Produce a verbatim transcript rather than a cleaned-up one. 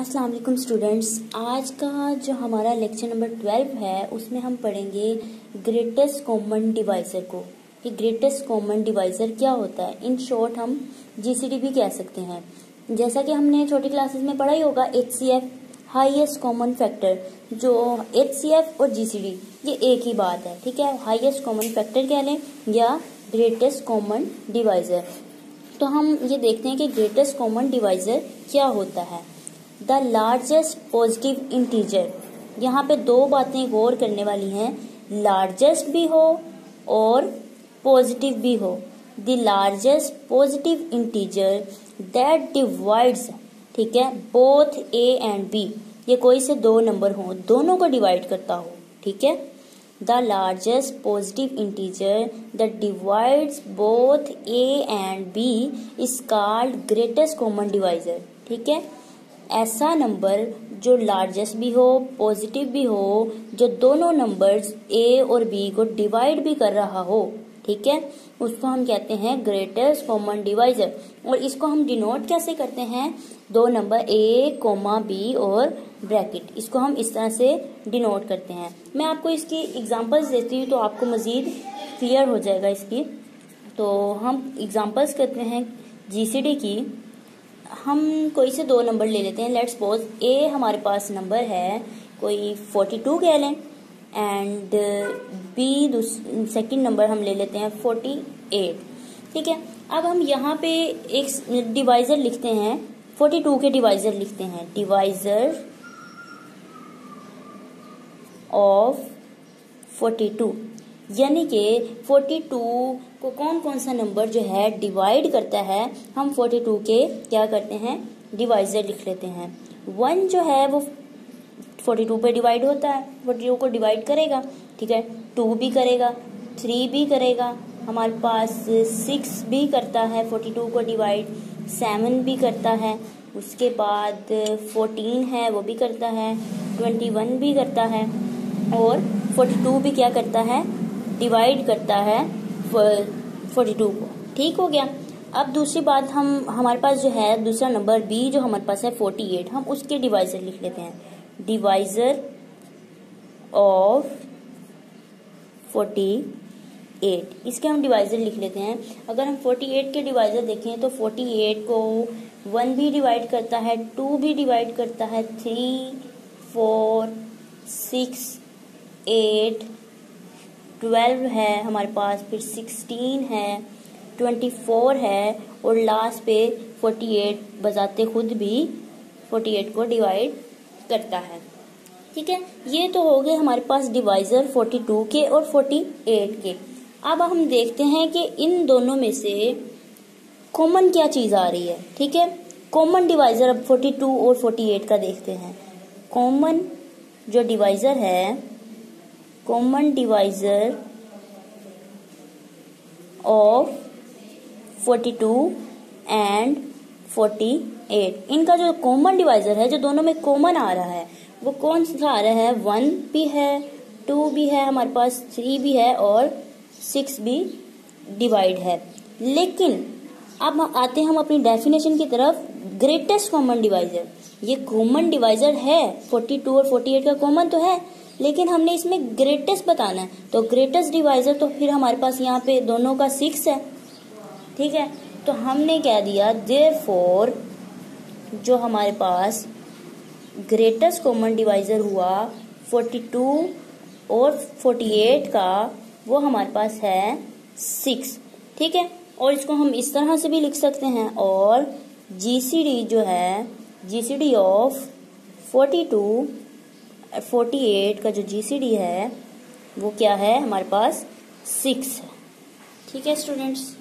अस्सलाम वालेकुम स्टूडेंट्स, आज का जो हमारा लेक्चर नंबर ट्वेल्व है उसमें हम पढ़ेंगे ग्रेटेस्ट कॉमन डिवाइज़र को कि ग्रेटेस्ट कॉमन डिवाइज़र क्या होता है। इन शॉर्ट हम जीसीडी भी कह सकते हैं। जैसा कि हमने छोटी क्लासेस में पढ़ा ही होगा, एचसीएफ हाईएस्ट कॉमन फैक्टर, जो एचसीएफ और जीसीडी ये एक ही बात है, ठीक है। हाईएस्ट कॉमन फैक्टर कह लें या ग्रेटेस्ट कॉमन डिवाइज़र। तो हम ये देखते हैं कि ग्रेटेस्ट कॉमन डिवाइज़र क्या होता है। द लार्जेस्ट पॉजिटिव इंटीजर, यहाँ पे दो बातें गौर करने वाली हैं, लार्जेस्ट भी हो और पॉजिटिव भी हो। The largest positive integer that divides, ठीक है, बोथ ए एंड बी, ये कोई से दो नंबर हो, दोनों को डिवाइड करता हो, ठीक है। The largest positive integer that divides both A and B is called greatest common divisor, ठीक है। ऐसा नंबर जो लार्जेस्ट भी हो पॉजिटिव भी हो, जो दोनों नंबर्स ए और बी को डिवाइड भी कर रहा हो, ठीक है, उसको हम कहते हैं ग्रेटेस्ट कॉमन डिवाइज़र। और इसको हम डिनोट कैसे करते हैं, दो नंबर ए कोमा बी और ब्रैकेट, इसको हम इस तरह से डिनोट करते हैं। मैं आपको इसकी एग्जांपल्स देती हूँ तो आपको मज़ीद क्लियर हो जाएगा इसकी। तो हम एग्जांपल्स करते हैं जीसीडी की। हम कोई से दो नंबर ले लेते हैं, लेट्स सपोज ए हमारे पास नंबर है कोई फोर्टी टू कह लें, एंड बी सेकंड नंबर हम ले लेते हैं फोर्टी एट, ठीक है। अब हम यहाँ पे एक डिवाइज़र लिखते हैं, फोर्टी टू के डिवाइज़र लिखते हैं, डिवाइज़र ऑफ फोर्टी टू, यानी कि फोर्टी टू को कौन कौन सा नंबर जो है डिवाइड करता है, हम फोर्टी टू के क्या करते हैं, डिवाइज़र लिख लेते हैं। वन जो है वो फोर्टी टू पे डिवाइड होता है, फोर्टी टू को डिवाइड करेगा, ठीक है, टू भी करेगा, थ्री भी करेगा, हमारे पास सिक्स भी करता है फोर्टी टू को डिवाइड, सेवन भी करता है, उसके बाद फोर्टीन है वो भी करता है, ट्वेंटी वन भी करता है, और फोर्टी टू भी क्या करता है, डिवाइड करता है फोर्टी टू को, ठीक हो गया। अब दूसरी बात, हम हमारे पास जो है दूसरा नंबर बी जो हमारे पास है फोर्टी एट, हम उसके डिवाइज़र लिख लेते हैं, डिवाइज़र ऑफ फोर्टी एट, इसके हम डिवाइज़र लिख लेते हैं। अगर हम फोर्टी एट के डिवाइज़र देखें तो फोर्टी एट को वन भी डिवाइड करता है, टू भी डिवाइड करता है, three, four, six, eight, twelve है हमारे पास, फिर सिक्सटीन है, ट्वेंटी फोर है, और लास्ट पे फोर्टी एट बजाते खुद भी फोर्टी एट को डिवाइड करता है, ठीक है। ये तो हो गए हमारे पास डिवाइज़र फोर्टी टू के और फोर्टी एट के। अब हम देखते हैं कि इन दोनों में से कॉमन क्या चीज़ आ रही है, ठीक है। कॉमन डिवाइज़र अब फोर्टी टू और फोर्टी एट का देखते हैं। कॉमन जो डिवाइज़र है, common divisor of forty two and forty eight, इनका जो कॉमन डिवाइज़र है, जो दोनों में कॉमन आ रहा है, वो कौन सा आ रहा है, वन भी है, टू भी है हमारे पास, थ्री भी है, और सिक्स भी डिवाइड है। लेकिन अब आते हैं हम अपनी डेफिनेशन की तरफ। ग्रेटेस्ट कॉमन डिवाइज़र, ये कॉमन डिवाइज़र है, फोर्टी टू और फोर्टी एट का कॉमन तो है, लेकिन हमने इसमें ग्रेटेस्ट बताना है। तो ग्रेटेस्ट डिवाइज़र तो फिर हमारे पास यहाँ पे दोनों का सिक्स है, ठीक है। तो हमने क्या दिया, देयरफॉर जो हमारे पास ग्रेटेस्ट कॉमन डिवाइज़र हुआ फोर्टी टू और फोर्टी एट का, वो हमारे पास है सिक्स, ठीक है। और इसको हम इस तरह से भी लिख सकते हैं, और जीसीडी जो है, GCD of forty two forty eight का जो जीसीडी है वो क्या है, हमारे पास सिक्स है, ठीक है स्टूडेंट्स।